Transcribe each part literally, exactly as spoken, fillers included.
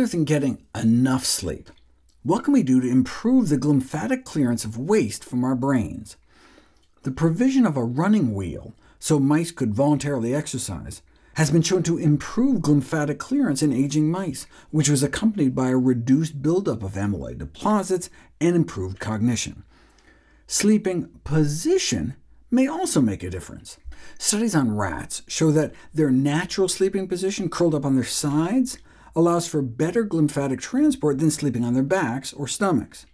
rather than getting enough sleep, what can we do to improve the glymphatic clearance of waste from our brains? The provision of a running wheel so mice could voluntarily exercise has been shown to improve glymphatic clearance in aging mice, which was accompanied by a reduced buildup of amyloid deposits and improved cognition. Sleeping position may also make a difference. Studies on rats show that their natural sleeping position, curled up on their sides, allows for better glymphatic transport than sleeping on their backs or stomachs.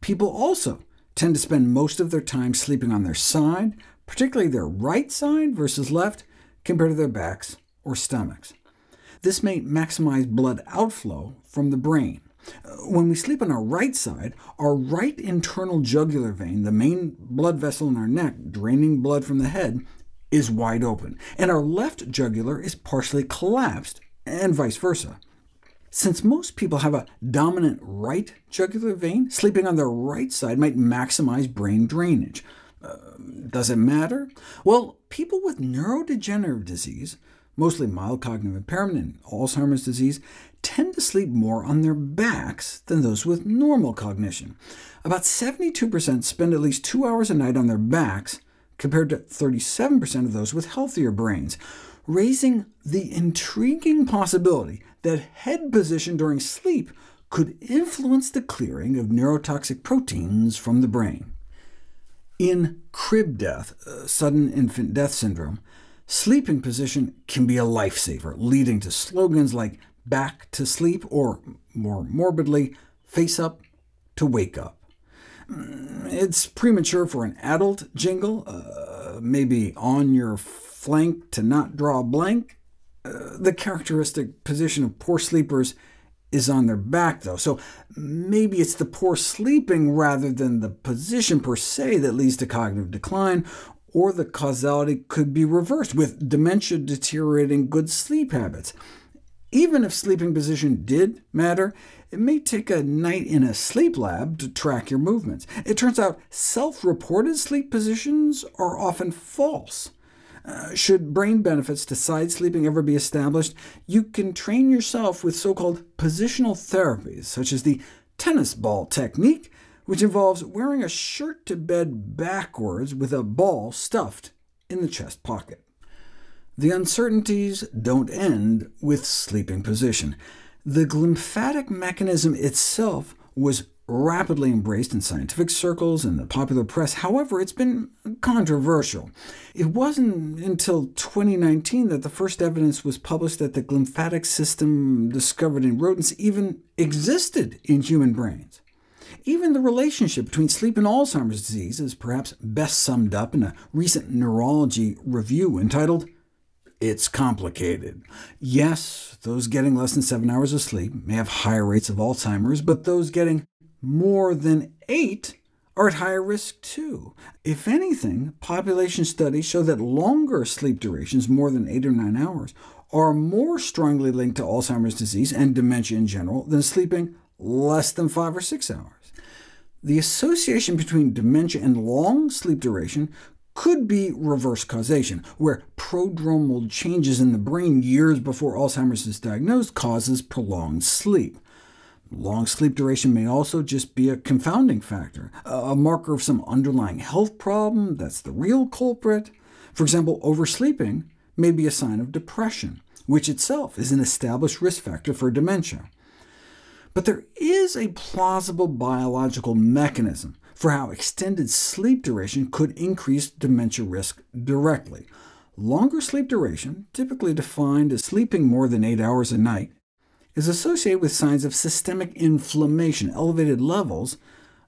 People also tend to spend most of their time sleeping on their side, particularly their right side versus left, compared to their backs or stomachs. This may maximize blood outflow from the brain. When we sleep on our right side, our right internal jugular vein, the main blood vessel in our neck draining blood from the head, is wide open, and our left jugular is partially collapsed, and vice versa. Since most people have a dominant right jugular vein, sleeping on their right side might maximize brain drainage. Uh, does it matter? Well, people with neurodegenerative disease, mostly mild cognitive impairment and Alzheimer's disease, tend to sleep more on their backs than those with normal cognition. About seventy-two percent spend at least two hours a night on their backs, compared to thirty-seven percent of those with healthier brains, raising the intriguing possibility that head position during sleep could influence the clearing of neurotoxic proteins from the brain. In crib death, uh, sudden infant death syndrome, sleeping position can be a lifesaver, leading to slogans like "back to sleep" or, more morbidly, "face up to wake up." It's premature for an adult jingle, uh, maybe "on your flank to not draw a blank." Uh, the characteristic position of poor sleepers is on their back, though, so maybe it's the poor sleeping rather than the position per se that leads to cognitive decline, or the causality could be reversed, with dementia deteriorating good sleep habits. Even if sleeping position did matter, it may take a night in a sleep lab to track your movements. It turns out self-reported sleep positions are often false. Uh, should brain benefits to side sleeping ever be established, you can train yourself with so-called positional therapies, such as the tennis ball technique, which involves wearing a shirt to bed backwards with a ball stuffed in the chest pocket. The uncertainties don't end with sleeping position. The glymphatic mechanism itself was rapidly embraced in scientific circles and the popular press. However, it's been controversial. It wasn't until twenty nineteen that the first evidence was published that the glymphatic system discovered in rodents even existed in human brains. Even the relationship between sleep and Alzheimer's disease is perhaps best summed up in a recent neurology review entitled, "It's complicated." Yes, those getting less than seven hours of sleep may have higher rates of Alzheimer's, but those getting more than eight are at higher risk too. If anything, population studies show that longer sleep durations, more than eight or nine hours, are more strongly linked to Alzheimer's disease and dementia in general than sleeping less than five or six hours. The association between dementia and long sleep duration could be reverse causation, where prodromal changes in the brain years before Alzheimer's is diagnosed causes prolonged sleep. Long sleep duration may also just be a confounding factor, a marker of some underlying health problem that's the real culprit. For example, oversleeping may be a sign of depression, which itself is an established risk factor for dementia. But there is a plausible biological mechanism for how extended sleep duration could increase dementia risk directly. Longer sleep duration, typically defined as sleeping more than eight hours a night, is associated with signs of systemic inflammation, elevated levels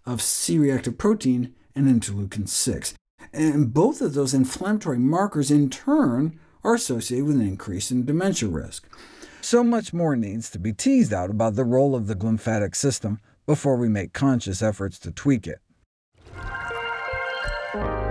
of C reactive protein and interleukin six. And both of those inflammatory markers, in turn, are associated with an increase in dementia risk. So much more needs to be teased out about the role of the glymphatic system before we make conscious efforts to tweak it. Thank you.